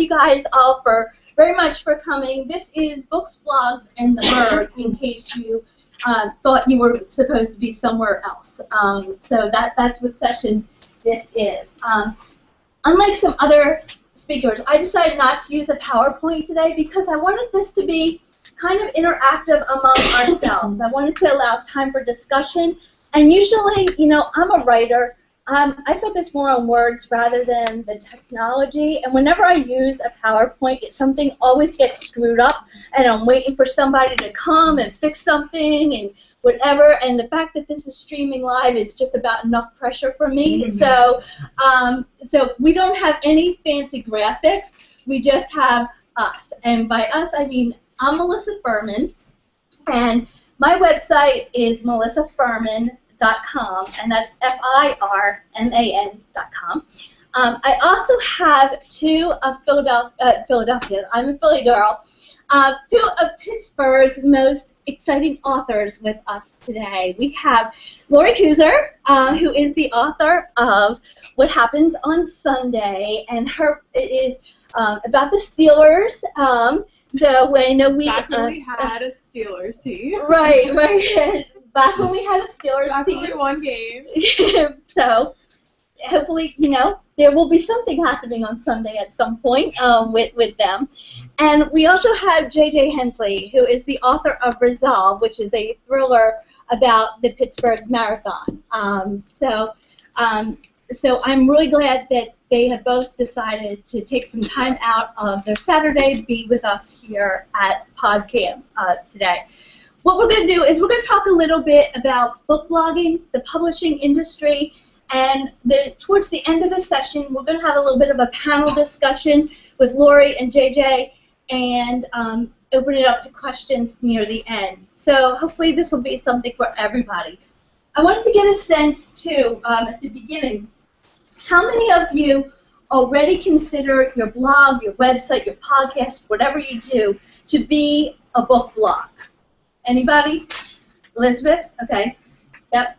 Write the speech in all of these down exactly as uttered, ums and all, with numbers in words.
you guys all for very much for coming. This is Books, Blogs, and the Bird, in case you uh, thought you were supposed to be somewhere else. Um, so that, that's what session this is. Um, unlike some other speakers, I decided not to use a PowerPoint today because I wanted this to be kind of interactive among ourselves. I wanted to allow time for discussion. And usually, you know, I'm a writer. Um, I focus more on words rather than the technology. And whenever I use a PowerPoint, it, something always gets screwed up, and I'm waiting for somebody to come and fix something and whatever. And the fact that this is streaming live is just about enough pressure for me. Mm-hmm. So, um, so we don't have any fancy graphics. We just have us. And by us, I mean I'm Melissa Firman, and my website is Melissa Firman dot com, and that's F I R M A N dot com. Um, I also have two of Philadelphia, uh, Philadelphia I'm a Philly girl, uh, two of Pittsburgh's most exciting authors with us today. We have Lori Kuser, uh, who is the author of What Happens on Sunday, and her it is um, about the Steelers. Um, So when uh, we back when uh, we had a Steelers team, right, right. Back when we had a Steelers back team, only one game. So hopefully, you know, there will be something happening on Sunday at some point um, with with them. And we also have J J Hensley, who is the author of Resolve, which is a thriller about the Pittsburgh Marathon. Um, so, um, so I'm really glad that they have both decided to take some time out of their Saturday to be with us here at PodCamp uh, today. What we're going to do is we're going to talk a little bit about book blogging, the publishing industry, and the, towards the end of the session, we're going to have a little bit of a panel discussion with Lori and J J, and um, open it up to questions near the end. So hopefully this will be something for everybody. I wanted to get a sense, too, um, at the beginning, how many of you already consider your blog, your website, your podcast, whatever you do, to be a book blog? Anybody? Elizabeth? Okay. Yep.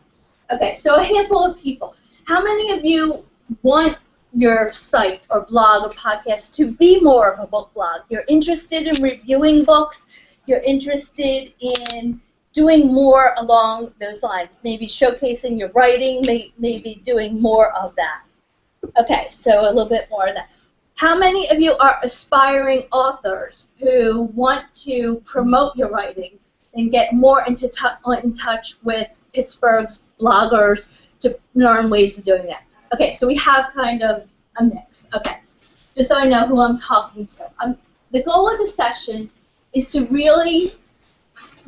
Okay, so a handful of people. How many of you want your site or blog or podcast to be more of a book blog? You're interested in reviewing books. You're interested in doing more along those lines, maybe showcasing your writing, may, maybe doing more of that. Okay, so a little bit more of that. How many of you are aspiring authors who want to promote your writing and get more into t- in touch with Pittsburgh's bloggers to learn ways of doing that? Okay, so we have kind of a mix. Okay, just so I know who I'm talking to. Um, the goal of the session is to really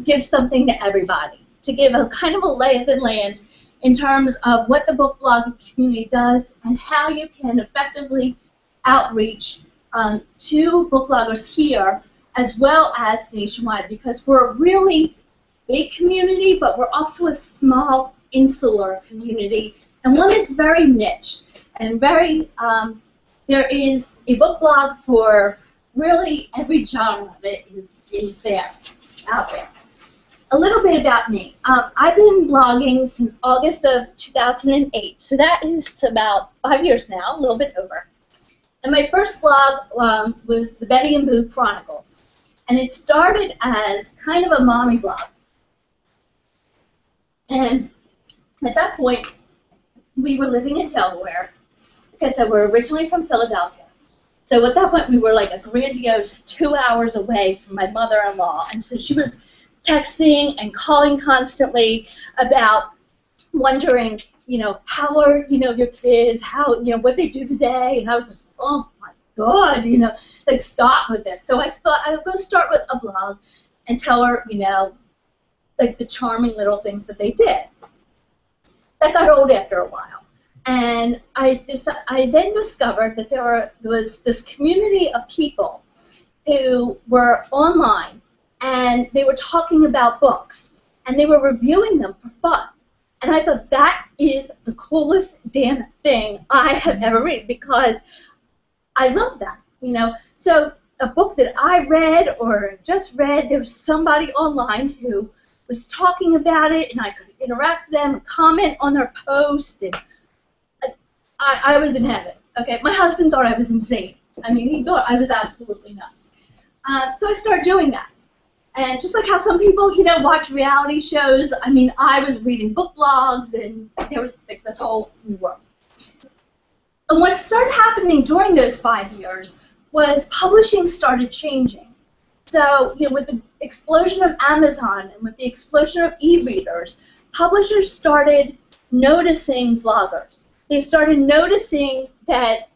give something to everybody, to give a kind of a lay of the land in terms of what the book blogging community does and how you can effectively outreach um, to book bloggers here as well as nationwide, because we're a really big community, but we're also a small insular community, and one that's very niche and very, um, there is a book blog for really every genre that is, is there, out there. A little bit about me. Um, I've been blogging since August of two thousand eight, so that is about five years now, a little bit over. And my first blog um, was The Betty and Boo Chronicles, and it started as kind of a mommy blog. And at that point, we were living in Delaware, because I were originally from Philadelphia. So at that point, we were like a grandiose two hours away from my mother-in-law. And so she was texting and calling constantly about wondering, you know, how are, you know, your kids, how, you know, what they do today. And I was like, oh, my God, you know, like, stop with this. So I thought I was going to start with a blog and tell her, you know, like the charming little things that they did. That got old after a while. And I, dis I then discovered that there, were, there was this community of people who were online, and they were talking about books, and they were reviewing them for fun. And I thought, that is the coolest damn thing I have ever read, because I love that, you know. So a book that I read or just read, there was somebody online who was talking about it, and I could interact with them, comment on their post, and I, I was in heaven. Okay, my husband thought I was insane. I mean, he thought I was absolutely nuts. Uh, so I started doing that. And just like how some people, you know, watch reality shows, I mean, I was reading book blogs, and there was like this whole new world. And what started happening during those five years was publishing started changing. So, you know, with the explosion of Amazon and with the explosion of e-readers, publishers started noticing bloggers. They started noticing that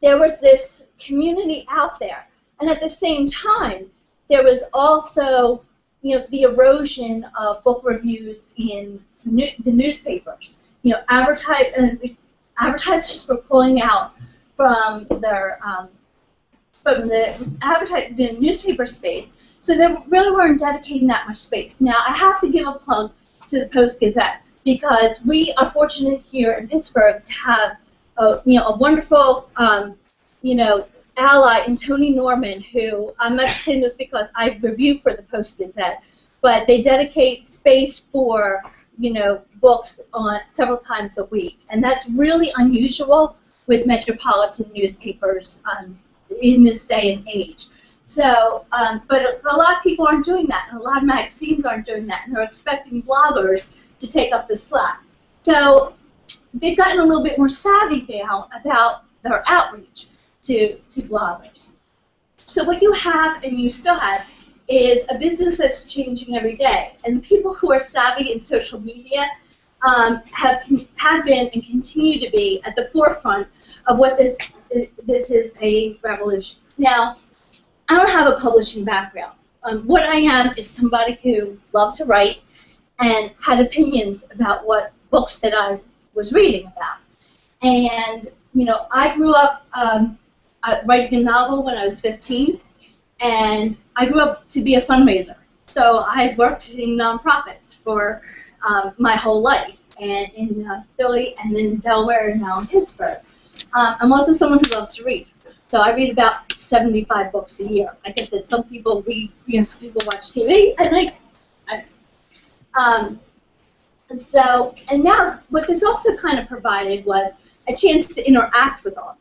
there was this community out there. And at the same time, there was also, you know, the erosion of book reviews in the, new, the newspapers. You know, advertise, uh, advertisers were pulling out from their um, from the advertise the newspaper space, so they really weren't dedicating that much space. Now, I have to give a plug to the Post-Gazette because we are fortunate here in Pittsburgh to have a, you know, a wonderful um, you know. ally in Tony Norman, who I'm not saying this because I review for the Post-Gazette, but they dedicate space for, you know, books on several times a week, and that's really unusual with metropolitan newspapers um, in this day and age. So, um, but a lot of people aren't doing that, and a lot of magazines aren't doing that, and they're expecting bloggers to take up the slack. So they've gotten a little bit more savvy now about their outreach to, to bloggers. So what you have, and you still have, is a business that's changing every day. And people who are savvy in social media um, have have been and continue to be at the forefront of what this this is a revolution. Now, I don't have a publishing background. Um, what I am is somebody who loved to write and had opinions about what books that I was reading about. And you know, I grew up. Um, I wrote a novel when I was fifteen, and I grew up to be a fundraiser. So I've worked in nonprofits for um, my whole life, and in uh, Philly, and in Delaware, and now in Pittsburgh. Um, I'm also someone who loves to read. So I read about seventy-five books a year. Like I said, some people read, you know, some people watch T V, and I, I um, so and now what this also kind of provided was a chance to interact with all of them.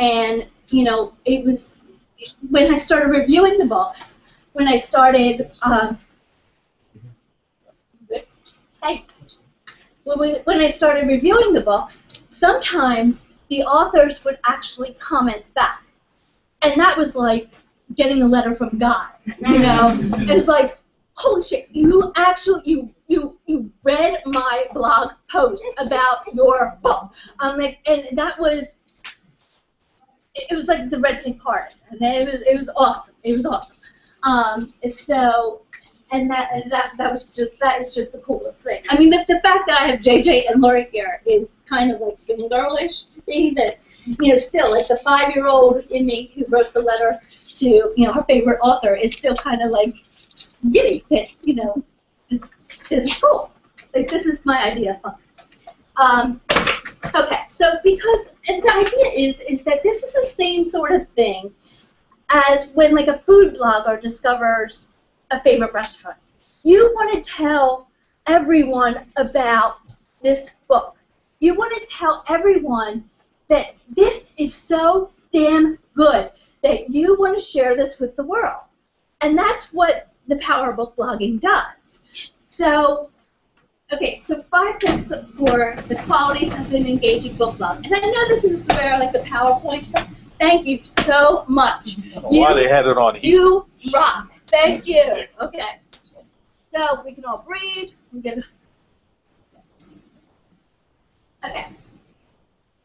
And, you know, it was when I started reviewing the books, when I started, um, when I started reviewing the books, sometimes the authors would actually comment back. And that was like getting a letter from God, you know. It was like, holy shit, you actually, you, you, you read my blog post about your book. Um, like, and that was, it was like the Red Sea part, and it was it was awesome. It was awesome. Um, so, and that and that that was just that is just the coolest thing. I mean, the, the fact that I have J J and Lori here is kind of like being girlish to me. That, you know, still like the five-year-old in me who wrote the letter to, you know, her favorite author is still kind of like giddy that, you know, this is cool. Like, this is my idea of fun. Um, Okay, so because and the idea is is that this is the same sort of thing as when like a food blogger discovers a favorite restaurant. You want to tell everyone about this book. You want to tell everyone that this is so damn good that you want to share this with the world. And that's what the power of book blogging does. So okay, so five tips for the qualities of an engaging book blog. And I know this is where, like, the PowerPoint stuff. Thank you so much. Why they had it on here. You rock. Thank you. Okay. So we can all breathe. We can... Okay.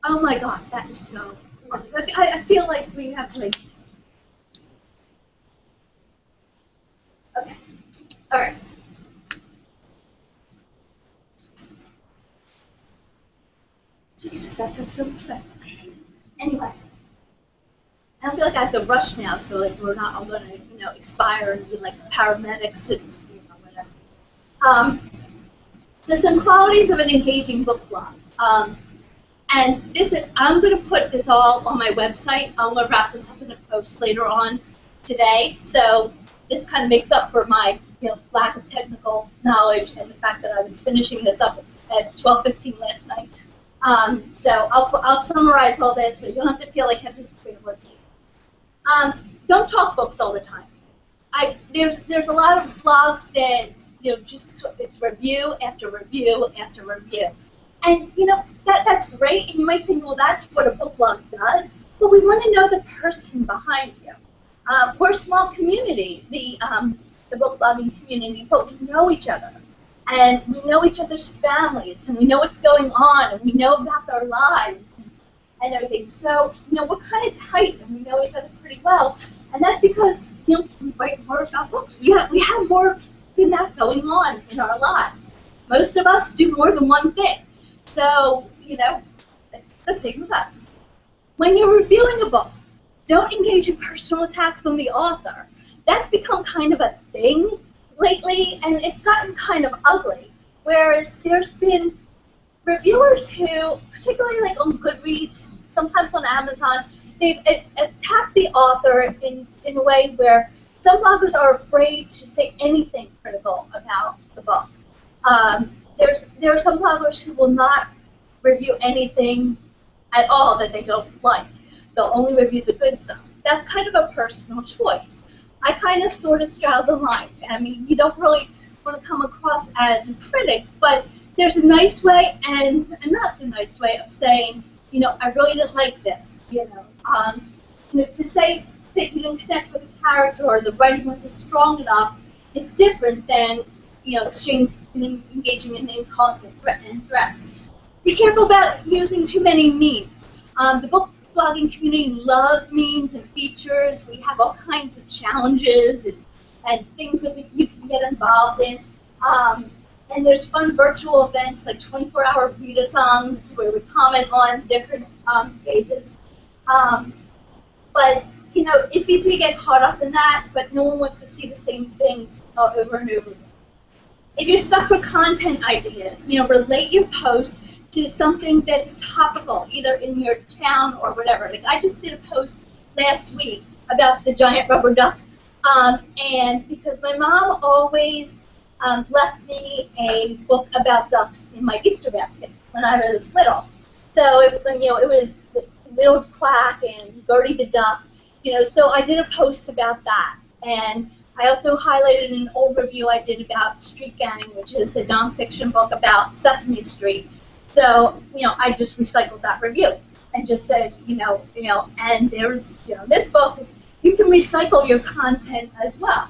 Oh, my God. That is so... I, I feel like we have, like... Okay. All right. Jesus, that feels so good. Anyway, I don't feel like I have to rush now, so like we're not all going to, you know, expire and be like paramedics and, you know, whatever. Um, so some qualities of an engaging book blog. Um, and this is, I'm going to put this all on my website. I'm going to wrap this up in a post later on today. So this kind of makes up for my, you know, lack of technical knowledge and the fact that I was finishing this up at twelve fifteen last night. Um, so I'll, I'll summarize all this so you don't have to feel like you have to speak of what's Um Don't talk books all the time. I, there's there's a lot of blogs that, you know, just it's review after review after review. And, you know, that that's great, and you might think, well, that's what a book blog does, but we want to know the person behind you. Um, we're a small community, the, um, the book blogging community, but we know each other, and we know each other's families, and we know what's going on, and we know about their lives and, and everything. So, you know, we're kind of tight, and we know each other pretty well, and that's because, you know, we write more about books. We have, we have more than that going on in our lives. Most of us do more than one thing. So, you know, it's the same with us. When you're reviewing a book, don't engage in personal attacks on the author. That's become kind of a thing lately, and it's gotten kind of ugly. Whereas there's been reviewers who, particularly like on Goodreads, sometimes on Amazon, they've attacked the author in, in a way where some bloggers are afraid to say anything critical about the book. Um, There's, there are some bloggers who will not review anything at all that they don't like. They'll only review the good stuff. That's kind of a personal choice. I kind of sort of straddle the line. I mean, you don't really want to come across as a critic, but there's a nice way and a not so nice way of saying, you know, I really didn't like this. You know, um, you know, to say that you didn't connect with a character or the writing wasn't strong enough is different than, you know, extreme. And engaging in incontinent threats. Be careful about using too many memes. Um, the book blogging community loves memes and features. We have all kinds of challenges and, and things that we, you can get involved in. Um, and there's fun virtual events like twenty-four hour readathons where we comment on different um, pages. Um, but, you know, it's easy to get caught up in that, but no one wants to see the same things uh, over and over again. If you're stuck for content ideas, you know, relate your post to something that's topical, either in your town or whatever. Like I just did a post last week about the giant rubber duck, um, and because my mom always um, left me a book about ducks in my Easter basket when I was little. So it, you know, it was Little Quack and Gertie the Duck, you know. So I did a post about that, and I also highlighted an old review I did about Street Gang, which is a nonfiction book about Sesame Street. So, you know, I just recycled that review and just said, you know, you know, and there's, you know, this book. You can recycle your content as well.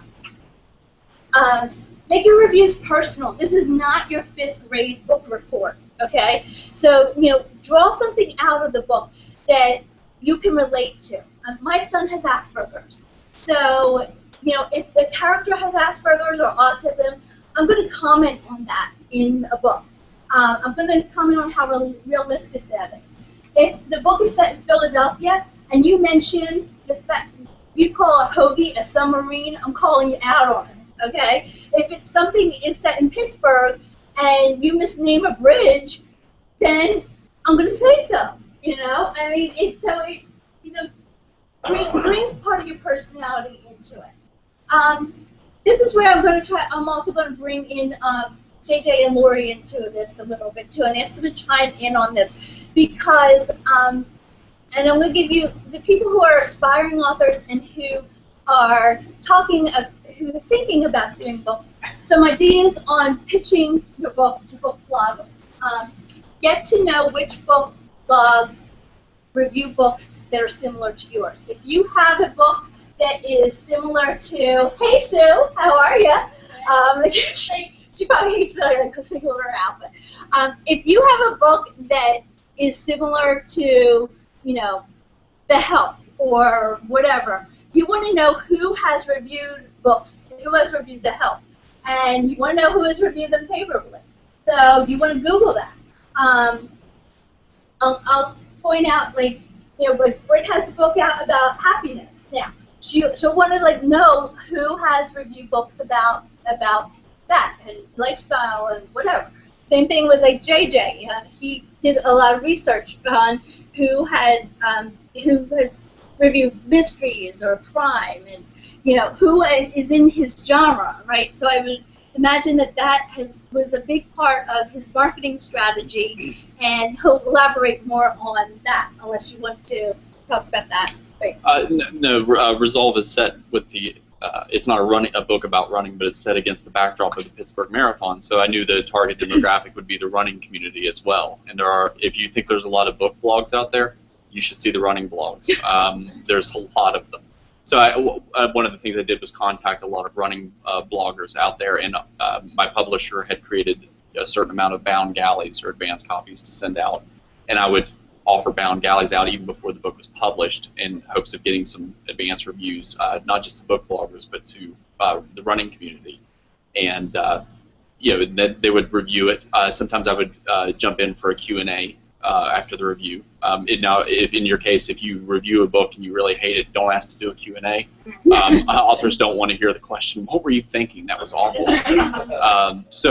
Um, make your reviews personal. This is not your fifth grade book report, okay? So, you know, draw something out of the book that you can relate to. Um, my son has Asperger's, so. You know, if the character has Asperger's or autism, I'm going to comment on that in a book. Um, I'm going to comment on how real realistic that is. If the book is set in Philadelphia and you mention the fact you call a hoagie a submarine, I'm calling you out on it, okay? If it's something is set in Pittsburgh and you misname a bridge, then I'm going to say so, you know? I mean, it's so, it, you know, bring, bring part of your personality into it. Um, this is where I'm going to try. I'm also going to bring in um, J J and Lori into this a little bit too, and ask them to chime in on this because, um, and I'm going to give you the people who are aspiring authors and who are talking, of, who are thinking about doing book, some ideas on pitching your book to book bloggers. Um, get to know which book blogs review books that are similar to yours. If you have a book that is similar to, hey Sue, how are you? Um, she probably hates that I like singled her out. But um, if you have a book that is similar to, you know, The Help or whatever, you want to know who has reviewed books, who has reviewed The Help, and you want to know who has reviewed them favorably. So you want to Google that. Um, I'll, I'll point out, like, you know, like Brit has a book out about happiness now. Yeah. She, she'll want to like know who has reviewed books about about that and lifestyle and whatever. Same thing with like J J. You know, he did a lot of research on who had um, who has reviewed mysteries or crime and you know who is in his genre, right? So I would imagine that that has, was a big part of his marketing strategy, and he'll elaborate more on that, unless you want to talk about that. Right. Uh, no, no uh, Resolve is set with the, uh, it's not a, running, a book about running, but it's set against the backdrop of the Pittsburgh Marathon, so I knew the target demographic would be the running community as well. And there are, if you think there's a lot of book blogs out there, you should see the running blogs. Um, there's a lot of them. So I, w uh, one of the things I did was contact a lot of running uh, bloggers out there, and uh, my publisher had created a certain amount of bound galleys or advanced copies to send out, and I would offer bound galleys out even before the book was published in hopes of getting some advanced reviews, uh, not just to book bloggers but to uh, the running community. And uh, you know, they, they would review it. Uh, sometimes I would uh, jump in for a Q and A Uh, after the review. Um, it, now, if in your case, if you review a book and you really hate it, don't ask to do a Q and A. Um, authors don't want to hear the question, "What were you thinking? That was awful." um, so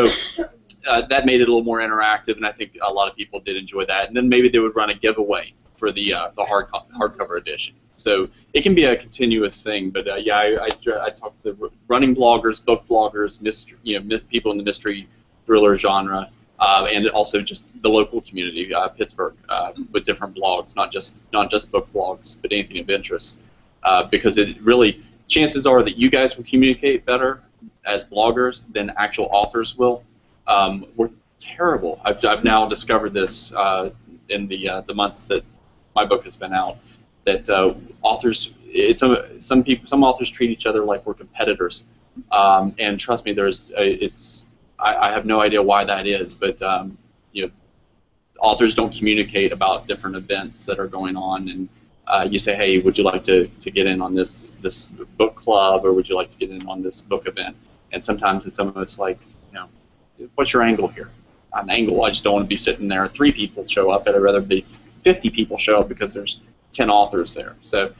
uh, that made it a little more interactive, and I think a lot of people did enjoy that. And then maybe they would run a giveaway for the uh, the hard hardcover edition. So it can be a continuous thing. But uh, yeah, I, I, I talked to running bloggers, book bloggers, mystery, you know, people in the mystery thriller genre. Uh, and also just the local community, uh, Pittsburgh, uh, with different blogs, not just not just book blogs, but anything of interest. Uh, because it really, chances are that you guys will communicate better as bloggers than actual authors will. Um, we're terrible. I've, I've now discovered this uh, in the uh, the months that my book has been out. That uh, authors, it's some some people, some authors treat each other like we're competitors. Um, and trust me, there's it's. I have no idea why that is, but um, you know, authors don't communicate about different events that are going on, and uh, you say, "Hey, would you like to, to get in on this this book club, or would you like to get in on this book event?" And sometimes it's almost like, you know, "What's your angle here?" Not an angle. I just don't want to be sitting there. Three people show up. I'd rather be fifty people show up because there's ten authors there. So,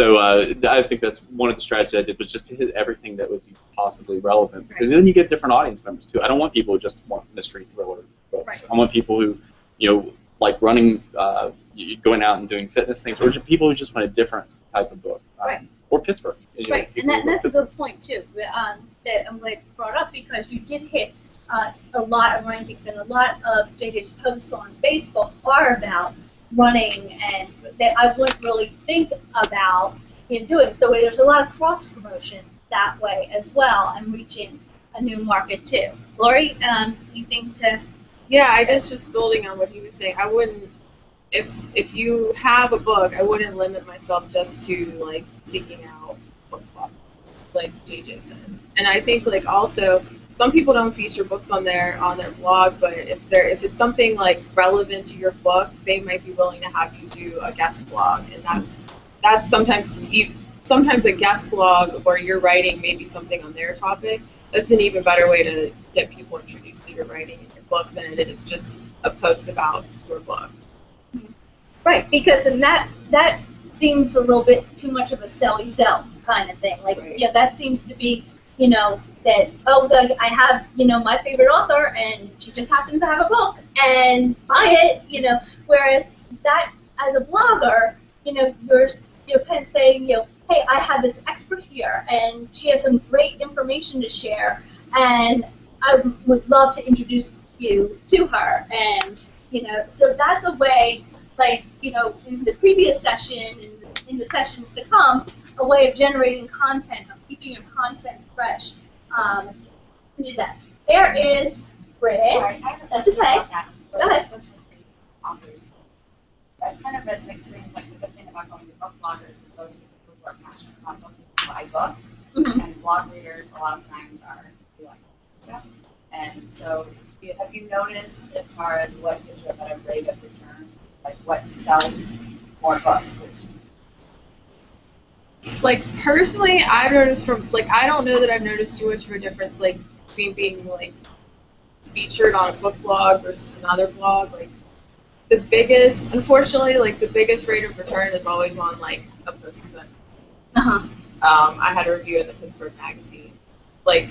so uh, I think that's one of the strategies I did, was just to hit everything that was possibly relevant. Because then you get different audience members too. I don't want people who just want mystery thriller books. Right. I want people who, you know, like running, uh, going out and doing fitness things, or just people who just want a different type of book. Um, right. Or Pittsburgh. You know, right, and that, that's a good point too, um, that I'm glad you brought up, because you did hit uh, a lot of running things, and a lot of J J's posts on Facebook are about running, and that I wouldn't really think about in doing. So there's a lot of cross promotion that way as well, and reaching a new market too. Lori, um, anything to? Yeah, I guess just building on what he was saying, I wouldn't, if if you have a book, I wouldn't limit myself just to like seeking out book clubs, like J J said. And I think like also, some people don't feature books on their on their blog, but if they're if it's something like relevant to your book, they might be willing to have you do a guest blog, and that's that's sometimes you, sometimes a guest blog or your writing may be something on their topic. That's an even better way to get people introduced to your writing and your book than it is just a post about your book. Right, because in that that seems a little bit too much of a selly sell kind of thing. Like right. yeah, that seems to be, you know, that, oh, I have, you know, my favorite author, and she just happens to have a book, and buy it, you know, whereas that, as a blogger, you know, you're, you're kind of saying, you know, hey, I have this expert here, and she has some great information to share, and I would love to introduce you to her, and, you know, so that's a way, like, you know, in the previous session, in the, in the sessions to come, a way of generating content, of keeping your content fresh. Um, do that. There is Brené. That's okay. Go ahead. That's kind of a mixed thing. Like the good thing about going to book bloggers is those people who are passionate about books who buy books, mm-hmm. and blog readers a lot of times are like stuff. And so, have you noticed as far as what gives you a better rate of return, like what sells more books? Which Like personally, I've noticed from like I don't know that I've noticed too much of a difference like between being like featured on a book blog versus another blog. Like the biggest, unfortunately, like the biggest rate of return is always on like a Post-Gazette. Uh huh. Um, I had a review in the Pittsburgh magazine. Like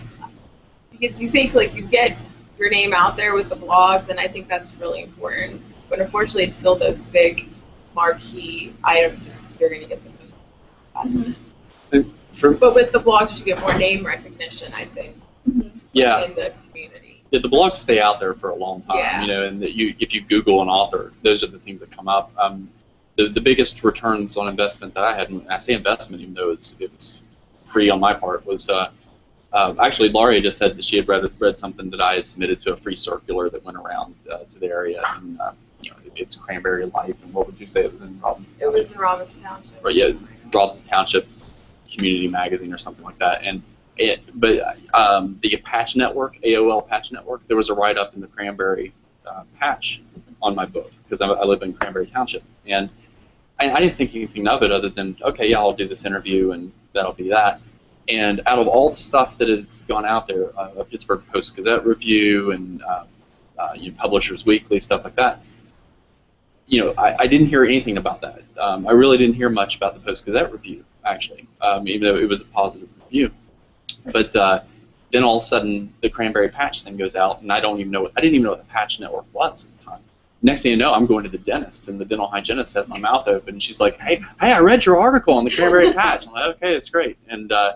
because you think like you get your name out there with the blogs, and I think that's really important. But unfortunately, it's still those big marquee items that you're going to get the most. Mm-hmm. But with the blogs, you get more name recognition, I think. Mm-hmm. yeah. in the community. Yeah, the blogs stay out there for a long time, yeah. you know, and that you, if you Google an author, those are the things that come up. Um, the, the biggest returns on investment that I had, and I say investment even though it was, it was free on my part, was uh, uh, actually Laurie just said that she had read, read something that I had submitted to a free circular that went around uh, to the area, and uh, you know, it's Cranberry Life, and what would you say it was in Robinson? It was in Robinson Township. Right, yeah, it was Robinson Township Community Magazine or something like that, and it, but um, the Patch Network, A O L Patch Network, there was a write-up in the Cranberry uh, Patch on my book, because I, I live in Cranberry Township, and I, I didn't think anything of it other than, okay, yeah, I'll do this interview, and that'll be that, and out of all the stuff that had gone out there, uh, a Pittsburgh Post-Gazette review, and uh, uh, you know, Publishers Weekly, stuff like that, you know, I, I didn't hear anything about that. Um, I really didn't hear much about the Post-Gazette review, actually, um, even though it was a positive review. But uh, then all of a sudden, the Cranberry Patch thing goes out, and I don't even know. What, I didn't even know what the Patch Network was at the time. Next thing you know, I'm going to the dentist, and the dental hygienist has my mouth open, and she's like, "Hey, hey, I read your article on the Cranberry Patch." I'm like, "Okay, that's great." And uh,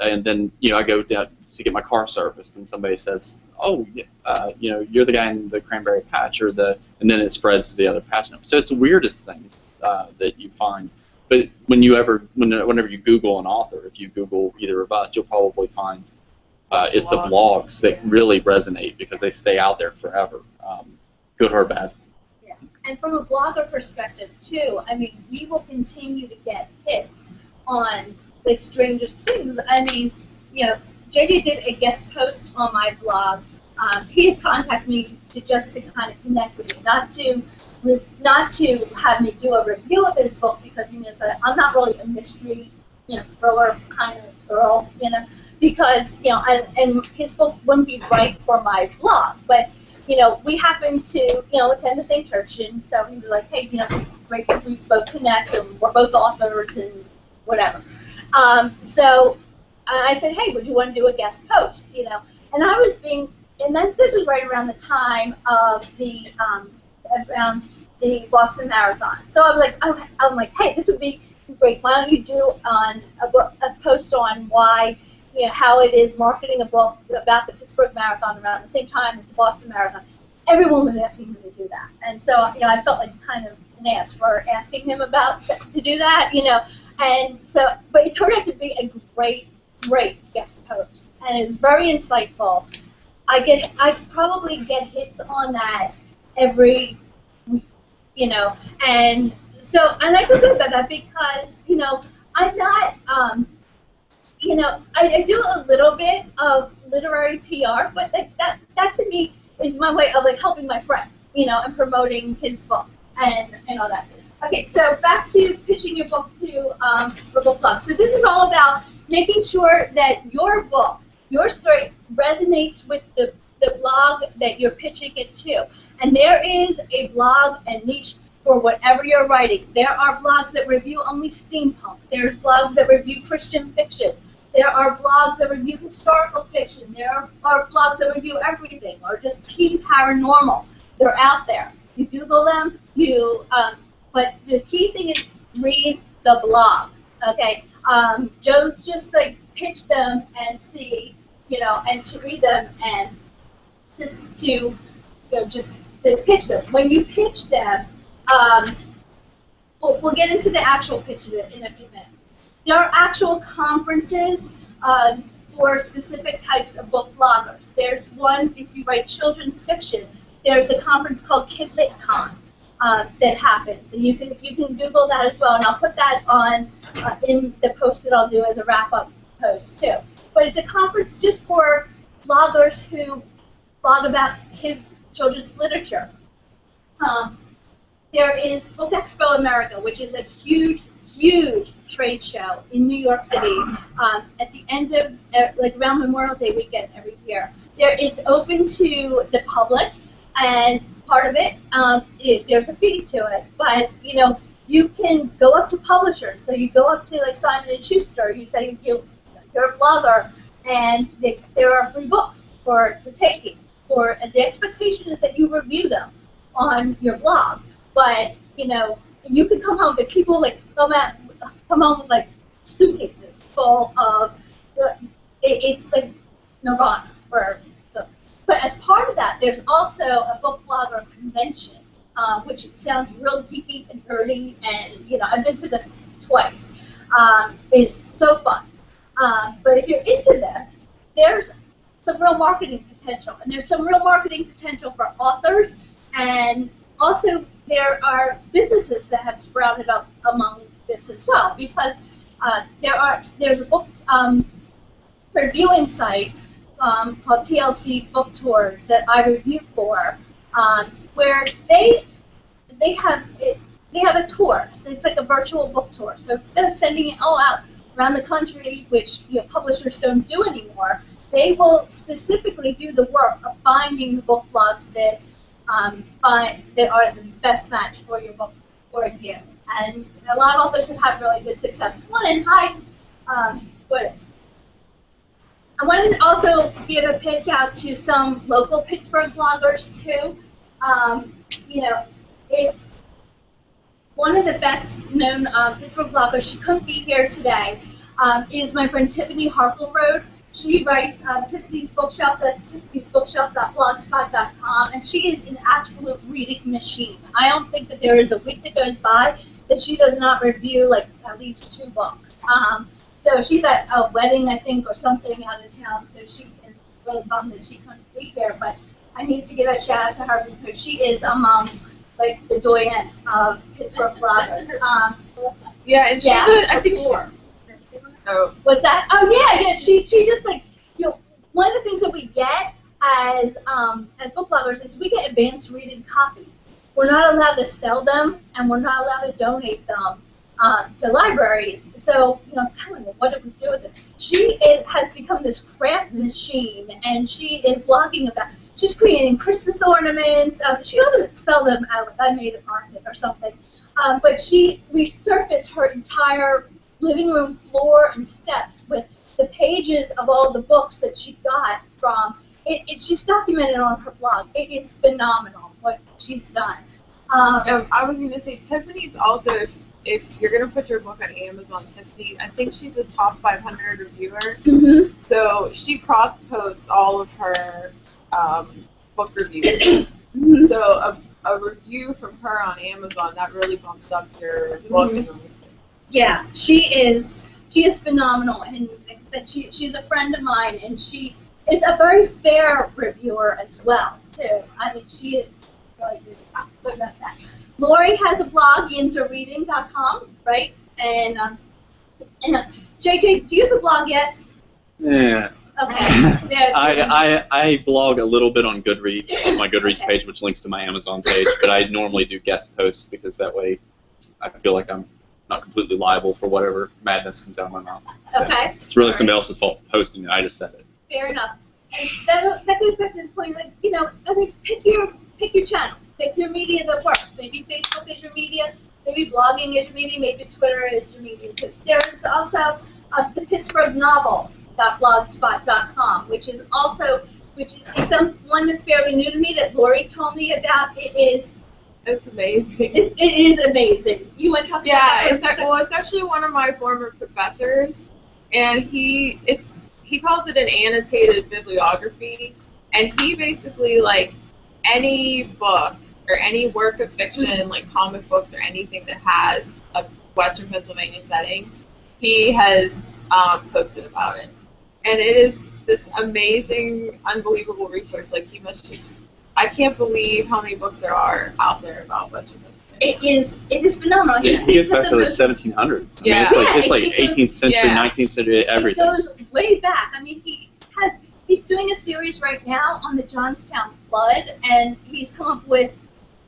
and then you know, I go down to get my car serviced, and somebody says, "Oh, uh, you know, you're the guy in the Cranberry Patch," or the, and then it spreads to the other patch network. So it's the weirdest things uh, that you find. But when you ever, when, whenever you Google an author, if you Google either of us, you'll probably find uh, it's the blogs that really resonate because they stay out there forever, um, good or bad. Yeah, and from a blogger perspective too, I mean, we will continue to get hits on the strangest things. I mean, you know, J J did a guest post on my blog. Um, he had contacted me to just to kind of connect with me, not to not to have me do a review of his book because he knows that I'm not really a mystery, you know, thriller kind of girl, you know, because you know, I, and his book wouldn't be right for my blog, but you know, we happened to you know attend the same church, and so we were like, hey, you know, great that we both connect, and we're both authors and whatever. Um, so. And I said, hey, would you want to do a guest post, you know? And I was being, and then this was right around the time of the um, around the Boston Marathon. So I was like, oh, I'm like, hey, this would be great. Why don't you do on a, a post on why, you know, how it is marketing a book about the Pittsburgh Marathon around the same time as the Boston Marathon? Everyone was asking him to do that, and so you know, I felt like kind of an ass for asking him about to do that, you know. And so, but it turned out to be a great. Great guest post, and it was very insightful. I get, I probably get hits on that every week, you know, and so, and I feel good about that because, you know, I'm not, um, you know, I, I do a little bit of literary P R, but that, that, that to me is my way of like helping my friend, you know, and promoting his book and, and all that. Okay, so back to pitching your book to um, Google Plug. So this is all about making sure that your book, your story, resonates with the, the blog that you're pitching it to. And there is a blog and niche for whatever you're writing. There are blogs that review only steampunk. There's blogs that review Christian fiction. There are blogs that review historical fiction. There are, are blogs that review everything, or just teen paranormal. They're out there. You Google them. You, um, but the key thing is read the blog. Okay. Um, Joe, just like pitch them and see, you know, and to read them and just to, you know, just to pitch them. When you pitch them, um, we'll, we'll get into the actual pitch in a few minutes. There are actual conferences uh, for specific types of book bloggers. There's one if you write children's fiction. There's a conference called KidLitCon. Uh, that happens, and you can you can Google that as well, and I'll put that on uh, in the post that I'll do as a wrap-up post too. But it's a conference just for bloggers who blog about kid children's literature. Um, there is Book Expo America, which is a huge, huge trade show in New York City um, at the end of uh, like around Memorial Day weekend every year. There is open to the public, and part of it, um, it, there's a fee to it, but you know you can go up to publishers. So you go up to like Simon and Schuster. You say you, you're a blogger, and they, there are free books for the taking. For and the expectation is that you review them on your blog. But you know you can come home with people like come out, come home with like suitcases full of. It, it's like nirvana. for books. But as part of that, there's also a book blogger convention, uh, which sounds real geeky and nerdy, and you know, I've been to this twice. Um, it's so fun. Um, but if you're into this, there's some real marketing potential, and there's some real marketing potential for authors, and also there are businesses that have sprouted up among this as well, because uh, there are there's a book um, reviewing site um, called T L C Book Tours that I review for, um, where they they have it, they have a tour. It's like a virtual book tour. So instead of sending it all out around the country, which you know, publishers don't do anymore, they will specifically do the work of finding the book blogs that um, find that are the best match for your book or you. And a lot of authors have had really good success. One and hi, um, what is? I wanted to also give a pitch out to some local Pittsburgh bloggers too. Um, you know, if one of the best-known um, Pittsburgh bloggers, she couldn't be here today, um, is my friend Tiffany Harkleroad. She writes um, Tiffany's Bookshelf, that's tiffany's bookshelf dot blogspot dot com, and she is an absolute reading machine. I don't think that there is a week that goes by that she does not review like at least two books. Um, so she's at a wedding, I think, or something out of town, so she is really bummed that she couldn't be there, but I need to give a shout-out to her because she is among like the doyen of Pittsburgh bloggers. Um, yeah, and she's yeah, a, I think four. She, oh. What's that? Oh yeah, yeah. She she just like you know one of the things that we get as um, as book bloggers is we get advanced reading copies. We're not allowed to sell them, and we're not allowed to donate them um, to libraries. So you know it's kind of like, what do we do with it? She is, has become this craft machine, and she is blogging about. She's creating Christmas ornaments. Um, she ought to sell them at a native market or something. Um, but she resurfaced her entire living room floor and steps with the pages of all the books that she got from. It, it, she's documented on her blog. It is phenomenal what she's done. Um, um, I was going to say, Tiffany's also, if, if you're going to put your book on Amazon, Tiffany, I think she's a top five hundred reviewer. Mm-hmm. So she cross-posts all of her... Um, book reviews. So a, a review from her on Amazon that really bumps up your blog. Mm-hmm. Yeah, she is she is phenomenal, and like I said, she she's a friend of mine, and she is a very fair reviewer as well too. I mean, she is really good really about that. Lori has a blog, yins are reading dot com, right? And um, and uh, J J, do you have a blog yet? Yeah. Okay. I, I, I blog a little bit on Goodreads, my Goodreads okay. page, which links to my Amazon page, but I normally do guest posts because that way I feel like I'm not completely liable for whatever madness comes out of my mouth. So okay. It's really All somebody right. else's fault posting it. I just said it. Fair so. enough. And that, that goes back to the point, like, you know, I mean, pick your, pick your channel. Pick your media that works. Maybe Facebook is your media. Maybe blogging is your media. Maybe Twitter is your media. There's also uh, the Pittsburgh Novel. blogspot dot com, which is also which is some one that's fairly new to me that Lori told me about. It is it's amazing. It's it is amazing. You want to talk yeah, about that? Yeah, well, it's actually one of my former professors, and he it's he calls it an annotated bibliography, and he basically like any book or any work of fiction, like comic books or anything that has a Western Pennsylvania setting, he has um, posted about it. And it is this amazing, unbelievable resource. Like, he must just, I can't believe how many books there are out there about Western Pennsylvania. It is, it is phenomenal. It, it goes back to the seventeen hundreds. Yeah. I mean, it's like, yeah, it's like eighteenth goes, century, yeah. nineteenth century, everything. It goes way back. I mean, he has, he's doing a series right now on the Johnstown flood, and he's come up with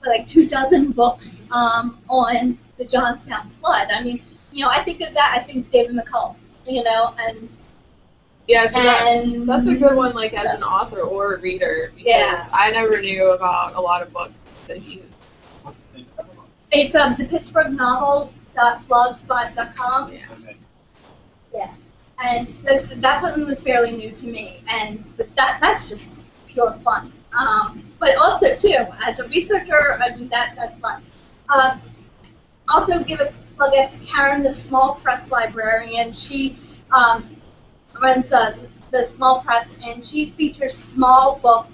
like two dozen books um, on the Johnstown flood. I mean, you know, I think of that, I think David McCullough, you know, and... Yeah, so that, that's a good one, like, as an author or a reader, because yeah. I never knew about a lot of books that he was. It's um, the Pittsburgh Novel dot blogspot dot com. Yeah. Yeah. And that's, that one was fairly new to me, and but that that's just pure fun. Um, but also, too, as a researcher, I mean, that, that's fun. Uh, also give a plug out to Karen, the small press librarian. She... Um, runs uh, the small press, and she features small books,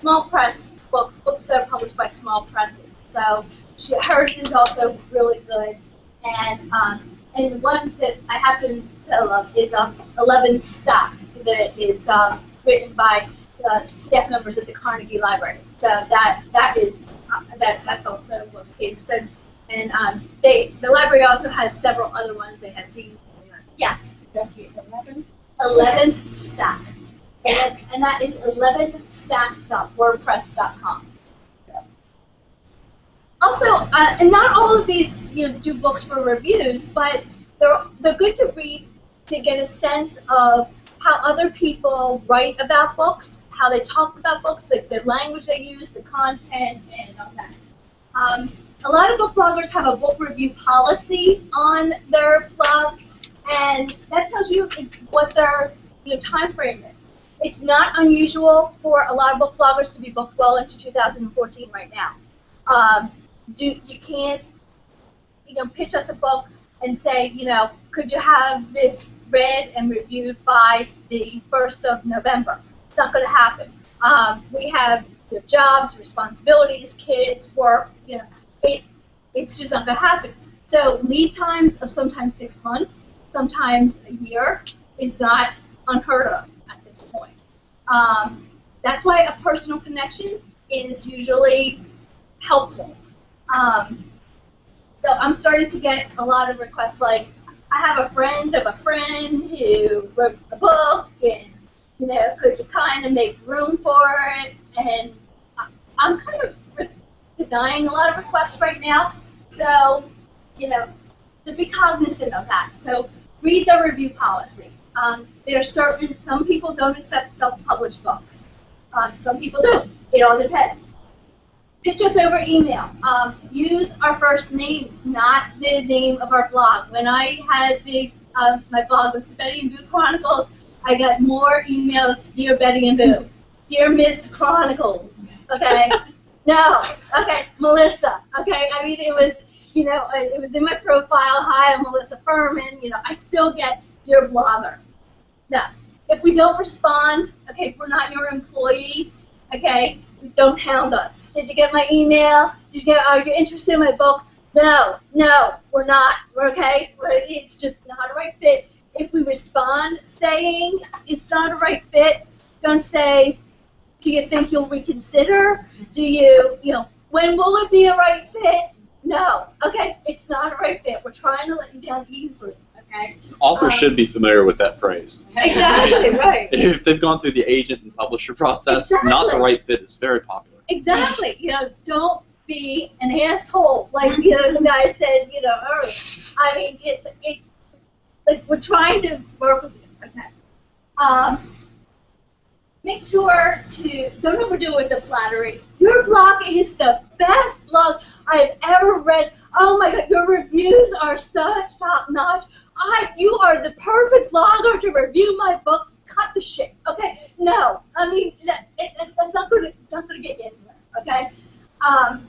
small press books, books that are published by small presses. So she, hers is also really good. And um, and one that I happen to love is um, Eleven Stack, that is um, written by uh, staff members at the Carnegie Library. So that that is uh, that that's also what it is. And, and um, they the library also has several other ones. They have zines. Yeah. eleven? Eleven Stack. And, and that is eleven stack dot wordpress dot com. Also, uh, and not all of these you know, do books for reviews, but they're they're good to read to get a sense of how other people write about books, how they talk about books, the, the language they use, the content, and all that. Um, a lot of book bloggers have a book review policy on their blogs, and that tells you what their you know, time frame is. It's not unusual for a lot of book bloggers to be booked well into two thousand fourteen right now. Um, do, you can't, you know, pitch us a book and say, you know, could you have this read and reviewed by the first of November? It's not going to happen. Um, we have your jobs, responsibilities, kids, work, you know, it, it's just not going to happen. So lead times of sometimes six months, sometimes a year is not unheard of at this point. Um, that's why a personal connection is usually helpful. Um, so I'm starting to get a lot of requests like, I have a friend of a friend who wrote a book, and you know, could you kind of make room for it? And I'm kind of denying a lot of requests right now, so you know, to be cognizant of that. So read the review policy. Um, there are certain some people don't accept self-published books. Um, some people do. It all depends. Pitch us over email. Um, use our first names, not the name of our blog. When I had the uh, my blog was The Betty and Boo Chronicles, I got more emails, Dear Betty and Boo, Dear Miss Chronicles. Okay, no, okay, Melissa. Okay, I mean it was, you know, it was in my profile. Hi, I'm Melissa Firman. You know, I still get Dear Blogger. No, if we don't respond, okay, if we're not your employee. Okay, don't hound us. Did you get my email? Did you get, are you interested in my book? No, no, we're not. We're okay. We're, it's just not a right fit. If we respond saying it's not a right fit, don't say, do you think you'll reconsider? Do you, you know, when will it be a right fit? No. Okay, it's not a right fit. We're trying to let you down easily. Okay. Authors um, should be familiar with that phrase. Exactly, right. If they've gone through the agent and publisher process, exactly. Not the right fit is very popular. Exactly. You know, don't be an asshole like you know, the guy said, you know, earlier. I mean, it's it, like we're trying to work with you. Okay. Um, make sure to, don't overdo it with the flattery. Your blog is the best blog I've ever read. Oh my God, your reviews are such top-notch. I, you are the perfect blogger to review my book. Cut the shit, okay? No, I mean, that, it, it, that's not going to get you anywhere, okay? Um,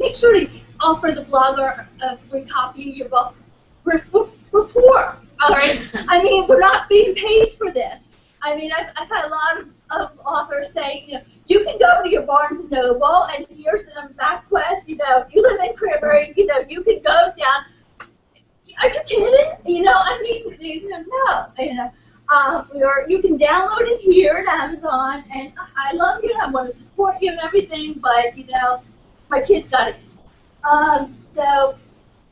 make sure to offer the blogger a free copy of your book. We're, we're, we're poor, all right? I mean, we're not being paid for this. I mean, I've, I've had a lot of, of authors saying, you know, you can go to your Barnes and Noble, and here's some MapQuest, you know, you live in Cranberry, you know, you can go down. Are you kidding? You know, I mean, you know, no, you know. Um, or you can download it here at Amazon, and I love you, and I want to support you and everything, but, you know, my kids got it. Um, so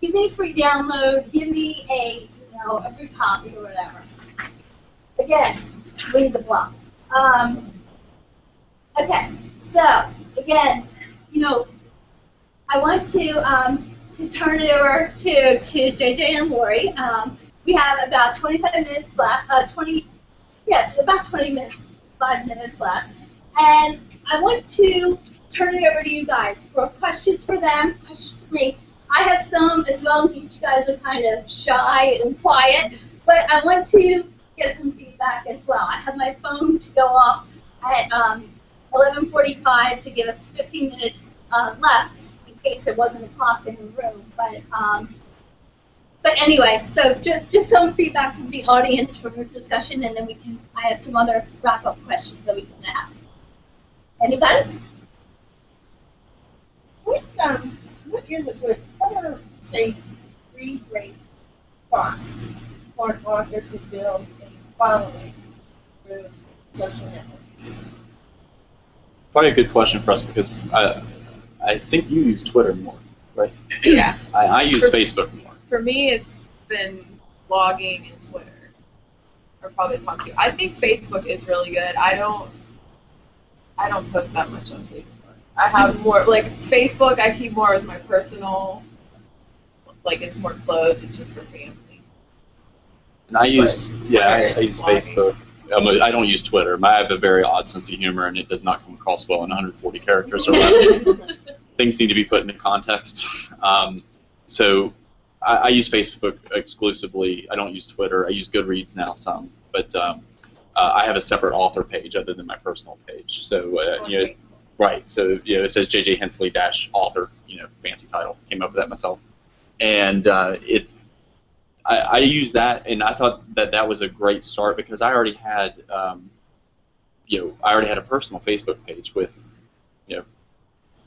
give me a free download, give me a, you know, a free copy or whatever. Again, read the blog. Um, okay, so, again, you know, I want to, um, to turn it over to, to J J and Lori. Um, We have about twenty-five minutes left, uh, twenty, yeah, about twenty minutes, five minutes left, and I want to turn it over to you guys for questions for them, questions for me. I have some as well in case you guys are kind of shy and quiet, but I want to get some feedback as well. I have my phone to go off at um, eleven forty-five to give us fifteen minutes uh, left in case there wasn't a clock in the room, but um, But anyway, so just, just some feedback from the audience from our discussion, and then we can. I have some other wrap-up questions that we can have. Anybody? What um, what is it with other say three great thoughts for authors to build a following through social networks? Probably a good question for us because I I think you use Twitter more, right? Yeah. I, I use for, Facebook more. For me, it's been blogging and Twitter are probably the top two. I think Facebook is really good. I don't. I don't post that much on Facebook. I have more, like, Facebook I keep more with my personal, like, it's more closed, it's just for family. And I use, but yeah, I, I use blogging. Facebook. I'm a, I don't use Twitter. I have a very odd sense of humor, and it does not come across well in one hundred forty characters or less. Things need to be put into context. Um, so I, I use Facebook exclusively. I don't use Twitter. I use Goodreads now some, but... Um, Uh, I have a separate author page other than my personal page. So, uh, you know, right. So, you know, it says J J Hensley dash author. You know, fancy title. Came up with that myself. And uh, it's, I, I use that, and I thought that that was a great start because I already had, um, you know, I already had a personal Facebook page with, you know,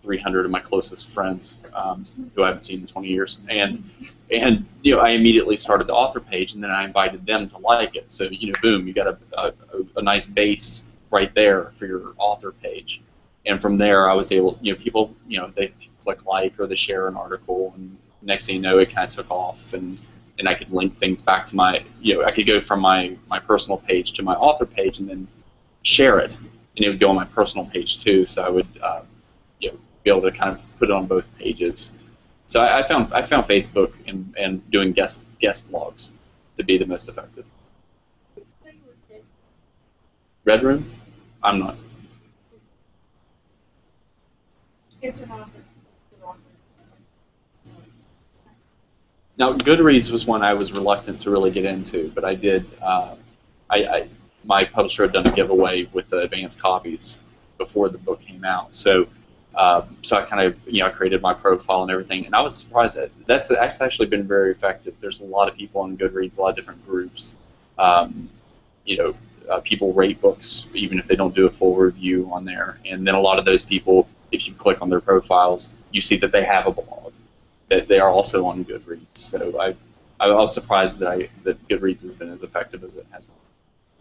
three hundred of my closest friends um, who I haven't seen in twenty years, and and you know I immediately started the author page, and then I invited them to like it. So you know, boom, you got a a, a nice base right there for your author page, and from there I was able, you know, people, you know, they click like or they share an article, and next thing you know, it kind of took off, and and I could link things back to my, you know, I could go from my my personal page to my author page, and then share it, and it would go on my personal page too. So I would, uh, you know, be able to kind of put it on both pages. So I, I found I found Facebook and, and doing guest guest blogs to be the most effective. Red Room? I'm not. It's an author. Now Goodreads was one I was reluctant to really get into, but I did. Uh, I, I my publisher had done a giveaway with the advanced copies before the book came out, so. Um, so I kind of, you know, I created my profile and everything, and I was surprised that that's actually been very effective. There's a lot of people on Goodreads, a lot of different groups. Um, you know, uh, people rate books even if they don't do a full review on there, and then a lot of those people, if you click on their profiles, you see that they have a blog, that they are also on Goodreads. So I, I was surprised that I that Goodreads has been as effective as it has been.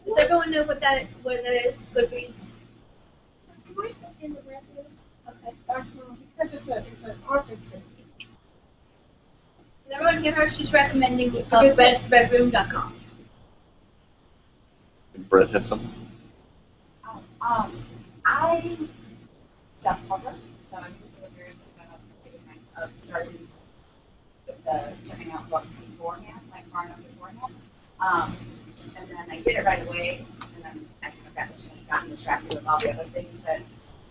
Does everyone know what that what that is? Goodreads. Because it's, a, it's an author's page. Can everyone hear her? She's recommending uh, red, red room dot com. Brett had something? Um, um, I self-published, so I'm just wondering about the difference of starting with the sending out books beforehand, like far enough beforehand. Um, and then I did it right away, and then I kind of got gotten distracted with all the other things that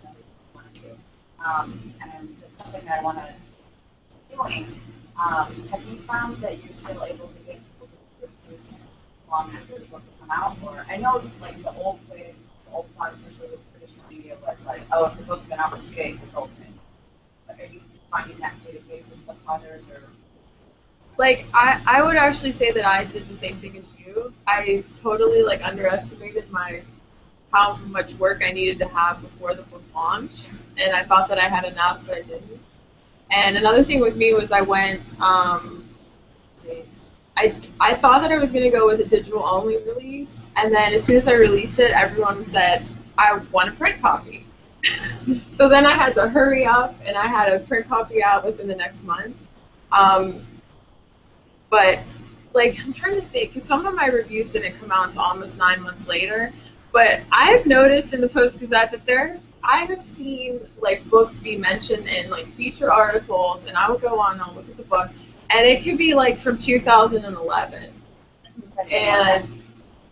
I wanted to. Um, and it's something that I want to keep doing. Um, have you found that you're still able to get people to read long after the book has come out? Or I know, like, the old way, the old plot, especially with traditional media, was like, oh, if the book's been out for two days, it's old. But are you finding that to be the case with others? Or? Like, I, I would actually say that I did the same thing as you. I totally, like, underestimated my... how much work I needed to have before the book launch, and I thought that I had enough, but I didn't. And another thing with me was I went, um, I, I thought that I was going to go with a digital-only release, and then as soon as I released it, everyone said, I want a print copy. So then I had to hurry up, and I had a print copy out within the next month. Um, but, like, I'm trying to think, because some of my reviews didn't come out until almost nine months later. But I have noticed in the Post-Gazette that there, I have seen, like, books be mentioned in, like, feature articles, and I will go on and I'll look at the book, and it could be, like, from two thousand eleven. And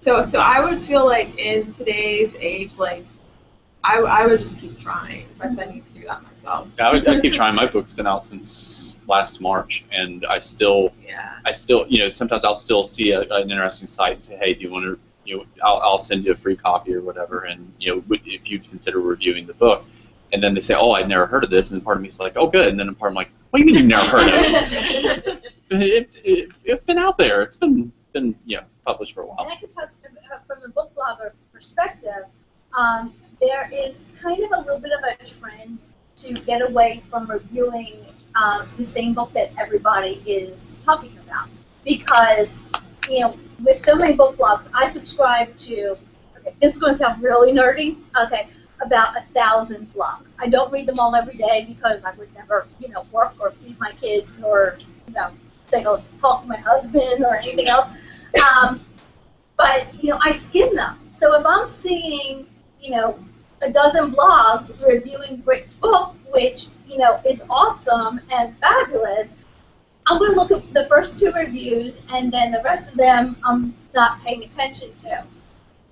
so so I would feel like in today's age, like, I, I would just keep trying. In fact, I need to do that myself. Yeah, I would I keep trying. My book's been out since last March, and I still, yeah. I still, you know, sometimes I'll still see a, an interesting site and say, hey, do you want to, you know, I'll, I'll send you a free copy or whatever, and you know, if you consider reviewing the book, and then they say, "Oh, I've never heard of this," and part of me is like, "Oh, good," and then part of me like, "What do you mean you've never heard of it?" it's been, it, it, it's been out there. It's been been you know, published for a while. And I can talk from the book blogger perspective. Um, there is kind of a little bit of a trend to get away from reviewing um, the same book that everybody is talking about, because you know with so many book blogs, I subscribe to. Okay, this is going to sound really nerdy. Okay. About a thousand blogs. I don't read them all every day because I would never, you know, work or feed my kids or, you know, say go talk to my husband or anything else. Um, but you know, I skim them. So if I'm seeing, you know, a dozen blogs reviewing Brit's book, which you know is awesome and fabulous, I'm going to look at the first two reviews and then the rest of them I'm not paying attention to.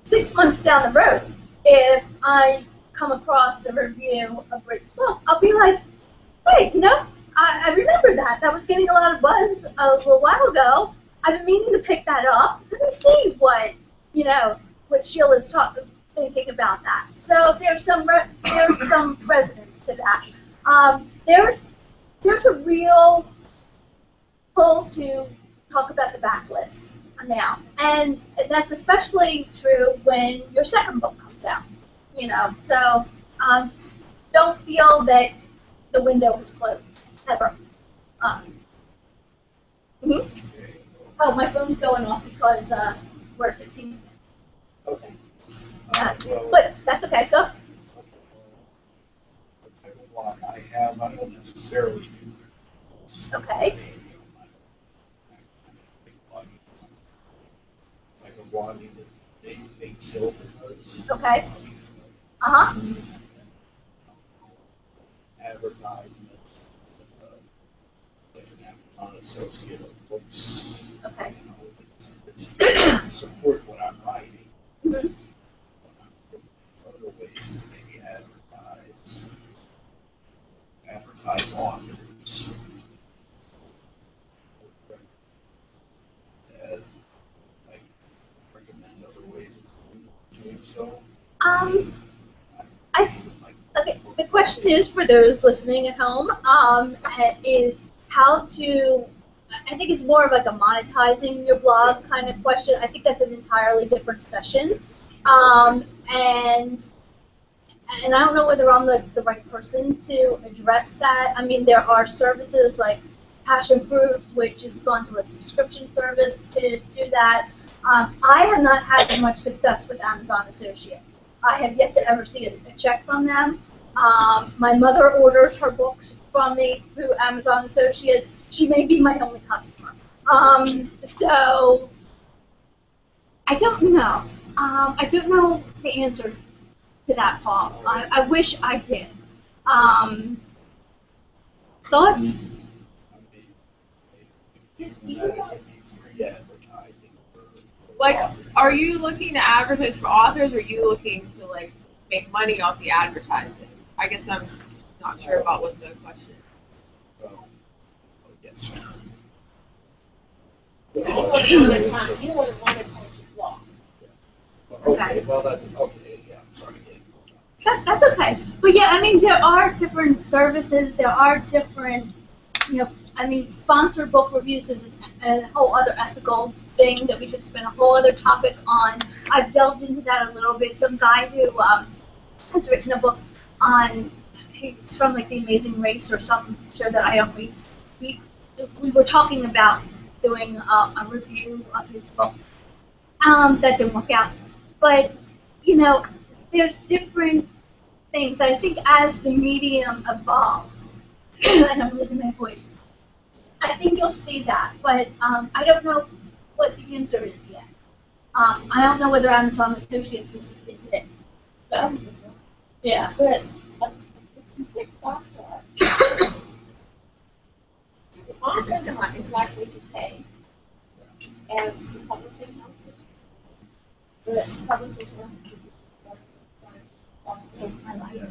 Six months down the road, if I come across a review of Brit's book, I'll be like, hey, you know, I, I remember that. That was getting a lot of buzz a little while ago. I've been meaning to pick that up. Let me see what, you know, what Sheila's talk, thinking about that. So there's some re there's some resonance to that. Um, there's there's a real pull to talk about the backlist now, and that's especially true when your second book comes out. You know, so um, don't feel that the window is closed ever. Um, mm-hmm. Oh, my phone's going off because uh, we're fifteen. Okay. Uh, but that's okay. Go. Okay. Well, I have not necessarily. Okay. Like a blog that they they sell because. Okay. Uh-huh. Advertisement, uh, like an Amazon associate of books. Okay. You know, it's, it's support what I'm writing. Mm-hmm. Other ways to maybe advertise, advertise authors. And, like, recommend other ways of doing so. Um. I, okay, the question is for those listening at home, um, is how to, I think it's more of like a monetizing your blog kind of question. I think that's an entirely different session. Um, and and I don't know whether I'm the, the right person to address that. I mean, there are services like Passion Fruit, which has gone to a subscription service to do that. Um, I have not had much success with Amazon Associates. I have yet to ever see a check from them. Um, my mother orders her books from me through Amazon Associates. She may be my only customer. Um, so I don't know. Um, I don't know the answer to that, Paul. I, I wish I did. Um, thoughts? Yeah. Like, are you looking to advertise for authors, or are you looking to like make money off the advertising? I guess I'm not sure about what the question is. Well, yes. You want to monetize your blog. Okay. Well, that's okay. Yeah, I'm sorry. That, that's okay. But yeah, I mean, there are different services. There are different, you know, I mean, sponsored book reviews is a whole other ethical thing that we could spend a whole other topic on. I've delved into that a little bit. Some guy who um, has written a book on, he's from like The Amazing Race or something, I'm sure that I don't read. We, we were talking about doing a, a review of his book. Um, that didn't work out. But, you know, there's different things. I think as the medium evolves, and I'm losing my voice, I think you'll see that. But um, I don't know what the answer is yet. Um, I don't know whether Amazon Associates is, is it. So, yeah. But the author is likely to pay as the publishing houses. The publishing houses want to save my life.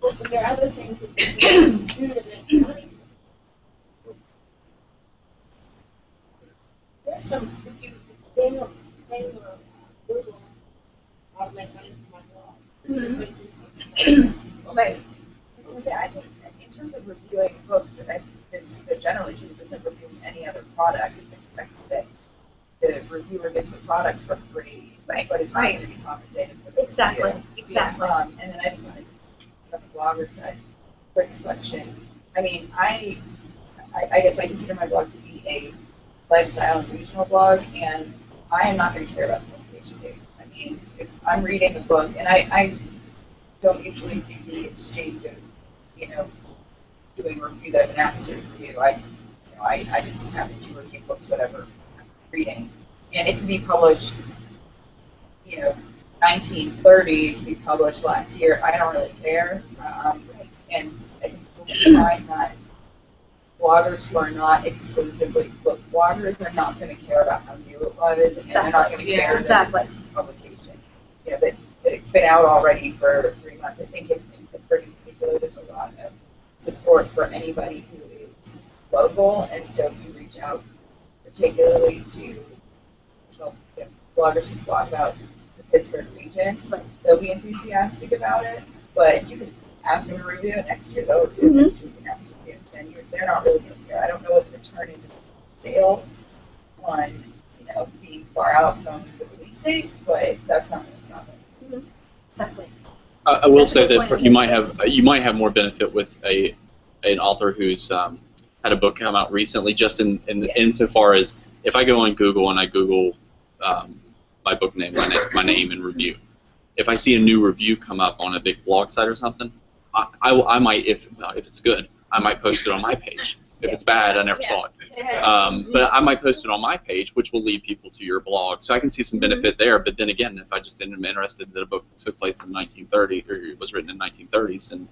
But there are other things that they can do to make money. There's some, if you, they will, they will Google how to make money from my blog. Mm-hmm. Right. I was going to say, I think in terms of reviewing books, I than either generally she would just have reviewed any other product. It's expected that the reviewer gets the product for free, right. but it's not right. going to be compensated for the Exactly, review. exactly. Yeah. Um, and then I just wanted to on the blogger side, Rick's question. I mean, I, I, I guess I consider my blog to be a lifestyle and regional blog, and I am not going to care about the publication date. I mean, if I'm reading a book, and I, I don't usually do the exchange of, you know, doing a review that I've been asked to review. I, you know, I, I just happen to review books, whatever I'm reading, and it can be published, you know, nineteen thirty, it can be published last year. I don't really care, um, and I think I'm not. Bloggers who are not exclusively book bloggers are not going to care about how new it was, exactly. and they're not going to yeah, care exactly. that it's a publication. You know, that, that it's been out already for three months. I think in Pittsburgh in particular, there's a lot of support for anybody who is local, and so if you reach out particularly to well, you know, bloggers who blog about the Pittsburgh region, right. they'll be enthusiastic about it, but you can ask them to review it next year, they'll review mm-hmm. it next year, you can ask them and you're, they're not really going to care. I don't know what the return is in sales on, you know, being far out from the release date, but that's not going to stop it. Mm-hmm. Exactly. Uh, I will that's say that point. you might have you might have more benefit with a an author who's um, had a book come out recently. Just in in yeah. insofar as if I go on Google and I Google um, my book name, my name, my name and review. If I see a new review come up on a big blog site or something, I, I, I might if if it's good. I might post it on my page. If it's bad, I never yeah. saw it. Um, but I might post it on my page, which will lead people to your blog. So I can see some benefit mm-hmm. there. But then again, if I just am interested that a book took place in nineteen thirty or was written in nineteen thirties and,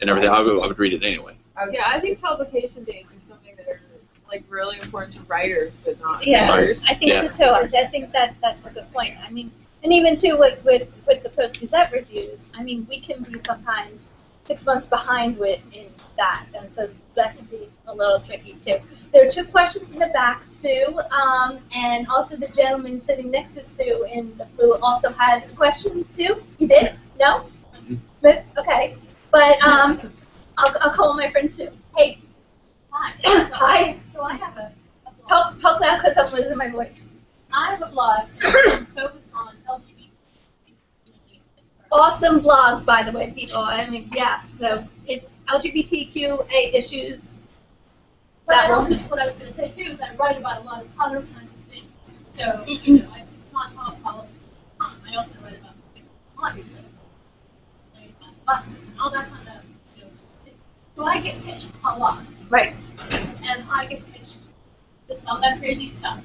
and everything, I would, I would read it anyway. Yeah, I think publication dates are something that are like really important to writers, but not yeah. readers. I think yeah. so. I think that that's a good point. I mean, and even too with with, with the Post-Gazette reviews, I mean, we can be sometimes six months behind with in that, and so that can be a little tricky too. There are two questions in the back, Sue, um, and also the gentleman sitting next to Sue in the blue also had a question too. You did? No? Okay. But um, I'll, I'll call my friend Sue. Hey. Hi. Hi. So I have a, a blog. Talk, talk loud because I'm losing my voice. I have a blog focused on L G B T. Awesome blog, by the way, people. I mean, yeah, so it's L G B T Q A issues. That one. What I was going to say, too, is I write about a lot of other kinds of things. So, you know, I, it's not all politics. I also write about laundry, so I write about buses and all that kind of, you know, things. So I get pitched a lot. Right. And I get pitched just all that crazy stuff.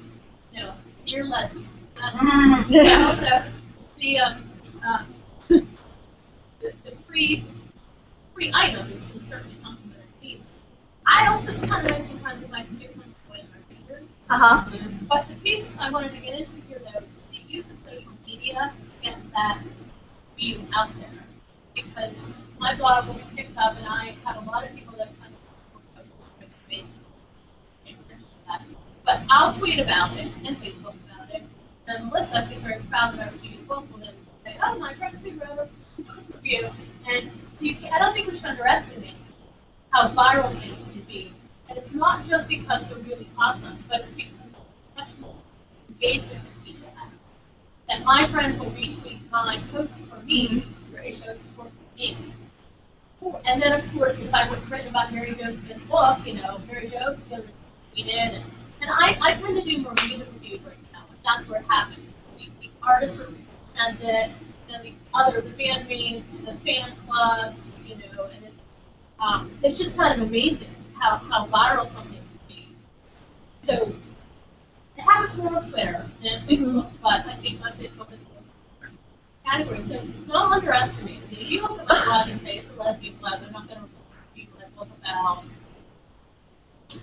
You know, you're lesbian. And also, the, um, uh, the, the free, free items is certainly something that I need. I also kind of know sometimes if I can do something with my fingers. Uh-huh. But the piece I wanted to get into here, though, is the use of social media to get that view out there. Because my blog will be picked up, and I have a lot of people that kind of post on Facebook. But I'll tweet about it and Facebook about it. And Melissa, who's very proud of everything, will then say, oh, my friend Sue wrote a review, and so you, I don't think we should underestimate how viral things can be, and it's not just because they're really awesome, but it's because of the professional engagement that people have. And my friends will retweet my post for me, or it shows support for me. And then, of course, if I would have written about Mary Jo Smith's book, you know, Mary Jo Smith tweeted, and, and I, I tend to do more music reviews right now, and that's where it happens. The, the artists are and then, then the other, the band meets, the fan clubs, you know, and it's, um, it's just kind of amazing how, how viral something can be. So it happens more on Twitter and Facebook, but I think on Facebook is the category. So don't underestimate it. If you look at my blog and say it's a lesbian club, I'm not going to report people that look about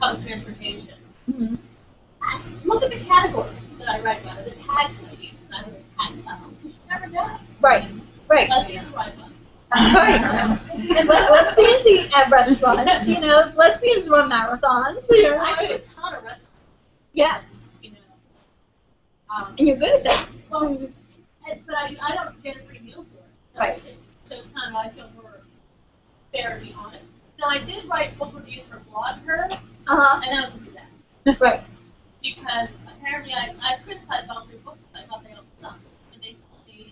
public transportation. Mm-hmm. Look at the categories that I write about, the tags that I use. I write tags out. You never know. Right, right. Lesbians ride buses. Right. And lesbians eat at restaurants, you know. Lesbians run marathons. You know. I do a ton of restaurants. Yes. You know. Um, and you're good at that. Well, and, but I, I don't get a free meal for it. That's right. It. So it's kind of I feel more fair to be honest. So I did write book reviews for Blogger, uh-huh. and that was a disaster. Right. Because apparently I, I criticized all three books because I thought they all sucked. And they, they, you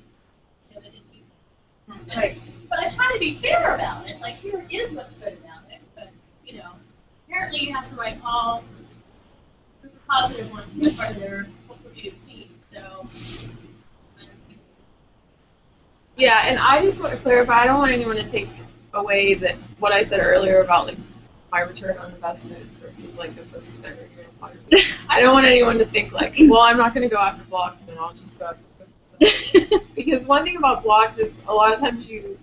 know, they didn't do that. Right. But I try to be fair about it. Like, here is what's good about it. But, you know, apparently you have to write all the positive ones as part of their book review team. So. Yeah, and I just want to clarify, I don't want anyone to take away that what I said earlier about like my return on investment versus like the first ever year. I don't want anyone to think like, well, I'm not going to go after blogs and I'll just go after books. Because one thing about blogs is a lot of times you,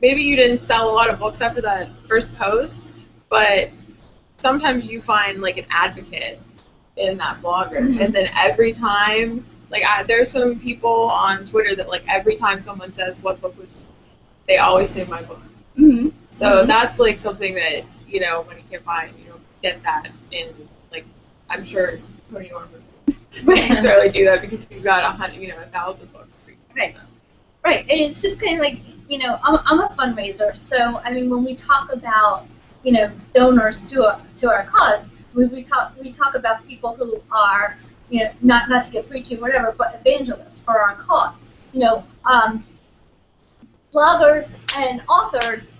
maybe you didn't sell a lot of books after that first post, but sometimes you find like an advocate in that blogger. Mm-hmm. And then every time, like I, there are some people on Twitter that like every time someone says what book would you, they always say my book. Mm-hmm. So mm-hmm. that's like something that, you know, when you can't find, you don't get that in, like, I'm sure Tony Norman wouldn't necessarily do that because he's got a hundred, you know, a thousand books. Right. So. Right. And it's just kind of like, you know, I'm, I'm a fundraiser, so, I mean, when we talk about, you know, donors to, a, to our cause, we, we talk we talk about people who are, you know, not, not to get preachy, whatever, but evangelists for our cause. You know, um, bloggers and authors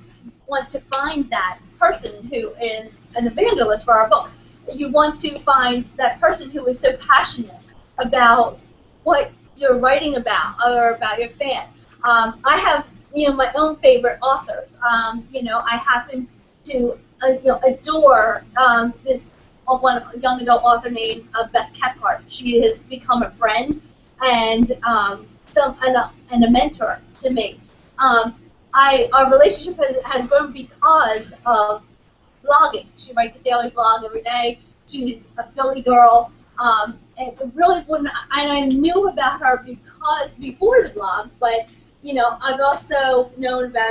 want to find that person who is an evangelist for our book. You want to find that person who is so passionate about what you're writing about or about your fan. Um, I have, you know, my own favorite authors. Um, you know, I happen to uh, you know, adore um, this one young adult author named uh, Beth Kephart. She has become a friend and um, some and a, and a mentor to me. Um, I, our relationship has, has grown because of blogging. She writes a daily blog every day. She's a Philly girl. Um, and really, when I, and I knew about her because before the blog, but you know, I've also known about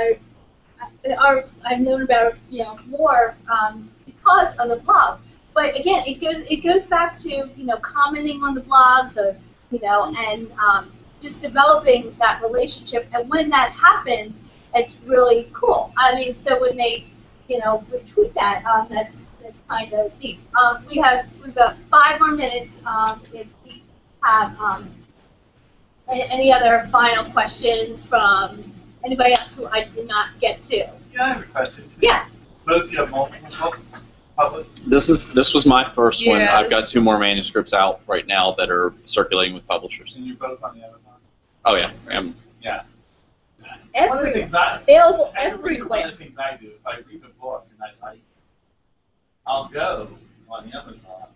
her. Our, I've known about her, you know, more um, because of the blog. But again, it goes it goes back to, you know, commenting on the blogs, or you know, and um, just developing that relationship, and when that happens, it's really cool. I mean, so when they, you know, retweet that, um, that's that's kind of neat. Um, we have we've got five more minutes. Um, if we have um, any other final questions from anybody else who I did not get to. Yeah, I have a question. Yeah. Both of you have multiple books published. This is this was my first yeah, one. I've got two more manuscripts out right now that are circulating with publishers. And you're both on the Amazon. Oh yeah, I'm, yeah. Every, one of the things I, available everywhere. One of the things I do, if I read a book and I like, I'll go on Amazon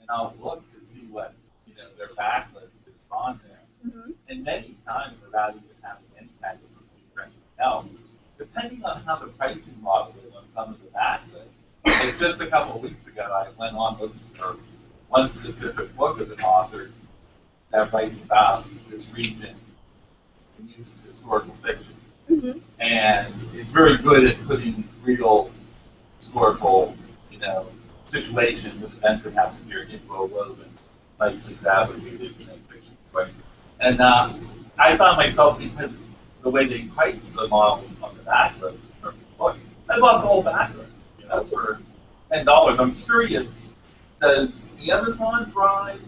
and I'll look to see what, you know, their backlist is on there, mm-hmm. and many times without even having any kind of review else, depending on how the pricing model is on some of the backlists. It's just a couple of weeks ago I went on looking for one specific book of an author that writes about this region and uses historical fiction. Mm-hmm. And it's very good at putting real historical, you know, situations and events that happen here into a woven, nicely fabricated fiction story. And uh, I found myself, because the way they price the models on the backlist in terms of books, I bought the whole backlist, you know, for ten dollars. I'm curious, does the Amazon drive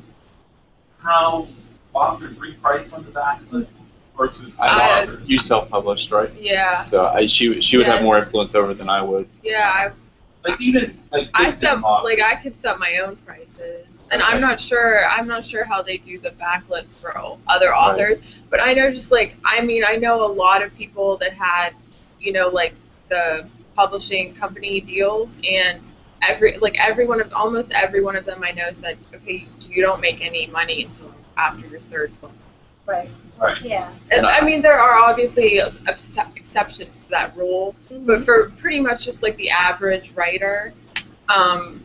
how authors reprice on the backlist versus I, authors? You self-published, right? Yeah. So I, she she would yeah. have more influence over than I would. Yeah. I, like even like I set like I could set my own prices, okay. and I'm not sure I'm not sure how they do the backlist for other authors. Right. But I know just like I mean I know a lot of people that had, you know, like the publishing company deals, and every like every one of almost every one of them I know said, okay, you don't make any money until after your third book. Right. Right. Yeah. And, I mean, there are obviously exceptions to that rule, mm-hmm. but for pretty much just like the average writer, um,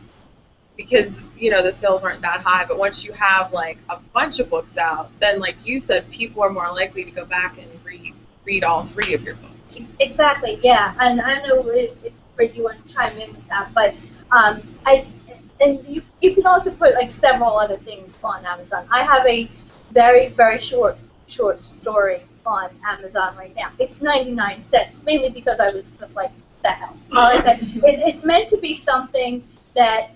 because you know the sales aren't that high. But once you have like a bunch of books out, then like you said, people are more likely to go back and read read all three of your books. Exactly. Yeah. And I know if you want to chime in with that, but um, I. And you, you can also put like several other things on Amazon. I have a very, very short short story on Amazon right now. It's ninety-nine cents, mainly because I was just like, that help. All right? It's meant to be something that,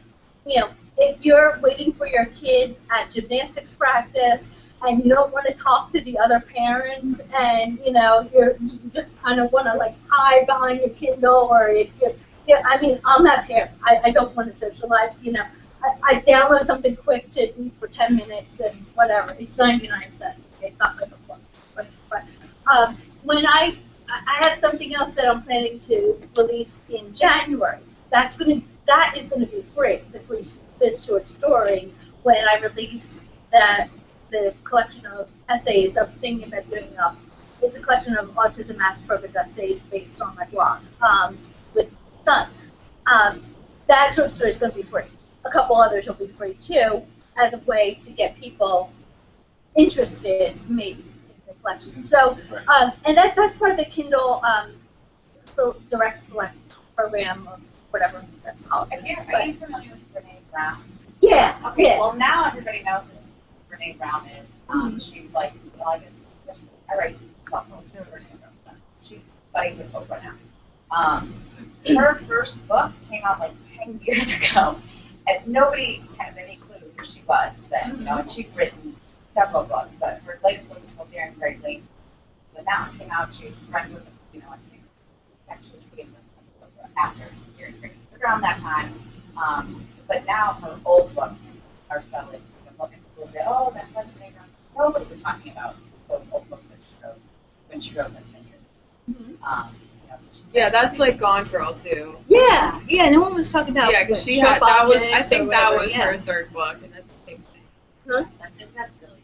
you know, if you're waiting for your kid at gymnastics practice and you don't want to talk to the other parents and, you know, you're, you just kind of want to, like, hide behind your Kindle or if you're, you know, I mean, I'm that parent. I, I don't want to socialize, you know. I, I download something quick to eat for ten minutes and whatever. It's ninety-nine cents. It's not like a book. But, but um, when I, I have something else that I'm planning to release in January, that's going to, that is going to be free, the free this short story, when I release that the collection of essays of thinking about doing up. It's a collection of autism Asperger's essays based on my blog um, with Sun. Um, that short story is going to be free. A couple others will be free too, as a way to get people interested, maybe, in the collection. So, um, and that, that's part of the Kindle um, so Direct Select program, or whatever that's called. Are you, are you familiar with Brené Brown? Yeah. Okay. Yeah. Well, now everybody knows who Brené Brown is. Um, mm-hmm. She's like, well, I guess I write about her. She's fighting with book right now. Um, her first book came out like ten years ago. And nobody has any clue who she was then, you know, and she's written several books, but her latest book was called Daring Greatly. When that one came out, she was friends with, you know, I think actually she became after Daring Greatly, around that time. Um, but now her old books are selling. The book and people say, oh, that's such a great one. Nobody was talking about those old books that she wrote when she wrote them ten years ago. Mm-hmm. um, Yeah, that's like Gone Girl too. Yeah, yeah. No one was talking about. Yeah, because she had that was. I think that was her third book, and that's the same thing. Huh? That's that's really.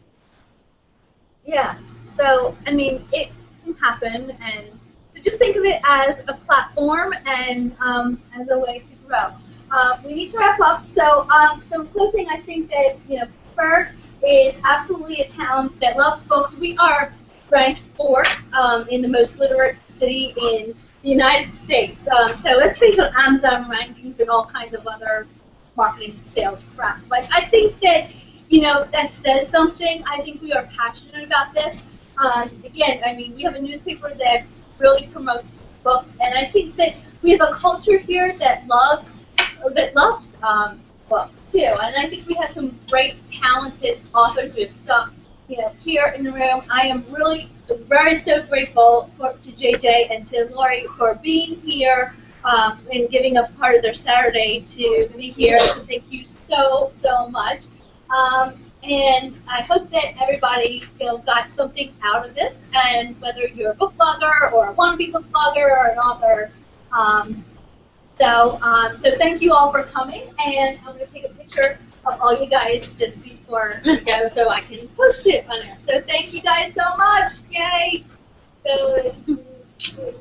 Yeah. So I mean, it can happen, and so just think of it as a platform and um, as a way to grow. Uh, we need to wrap up. So, um, so in closing, I think that you know, Pittsburgh is absolutely a town that loves books. We are ranked fourth um, in the most literate city in the United States. Um, so that's based on Amazon rankings and all kinds of other marketing sales crap. But I think that, you know, that says something. I think we are passionate about this. Um, again, I mean, we have a newspaper that really promotes books, and I think that we have a culture here that loves that loves um, books too. And I think we have some great, talented authors. We have some, you know, here in the room. I am really very so grateful for, to J J and to Lori for being here um, and giving up part of their Saturday to be here. So thank you so, so much. Um, and I hope that everybody you know, got something out of this, and whether you're a book blogger or a wannabe book blogger or an author. Um, so, um, so thank you all for coming, and I'm going to take a picture of all you guys just before we go so I can post it on there. So thank you guys so much. Yay! So,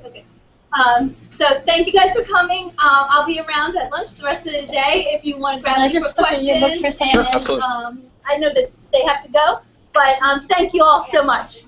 okay. Um, so thank you guys for coming. Um, I'll be around at lunch the rest of the day if you want to grab me for questions. Your book for and, sure, um, I know that they have to go, but um, thank you all so much.